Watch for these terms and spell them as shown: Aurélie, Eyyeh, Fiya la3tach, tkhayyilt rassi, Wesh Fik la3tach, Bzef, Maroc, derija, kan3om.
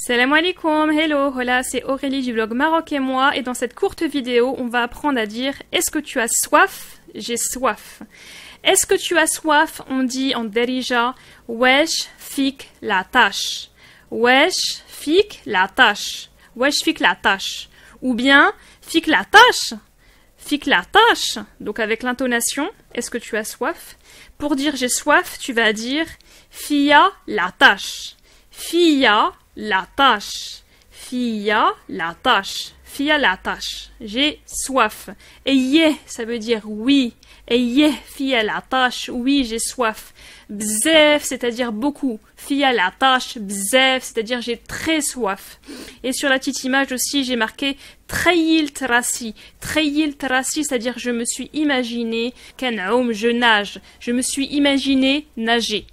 Salam alaikum, hello, hola, c'est Aurélie du blog Maroc et moi, et dans cette courte vidéo, on va apprendre à dire « Est-ce que tu as soif ?» J'ai soif. « Est-ce que tu as soif ?» On dit en derija « Wesh Fik la3tach ». « Wesh Fik la3tach ». « Wesh Fik la3tach ». Ou bien « Fik la3tach ». « Fik la3tach ». Donc avec l'intonation « Est-ce que tu as soif ?» Pour dire « J'ai soif », tu vas dire « Fiya la3tach ». « Fiya ». La3tach. Fiya la3tach. Fiya la3tach. J'ai soif. Eyyeh, ça veut dire oui. Eyyeh, fiya la3tach. Oui, j'ai soif. Bzef, c'est-à-dire beaucoup. Fiya la3tach. Bzef, c'est-à-dire j'ai très soif. Et sur la petite image aussi, j'ai marqué tkhayyilt rassi. Tkhayyilt rassi, c'est-à-dire je me suis imaginé kan3om, je nage. Je me suis imaginé nager.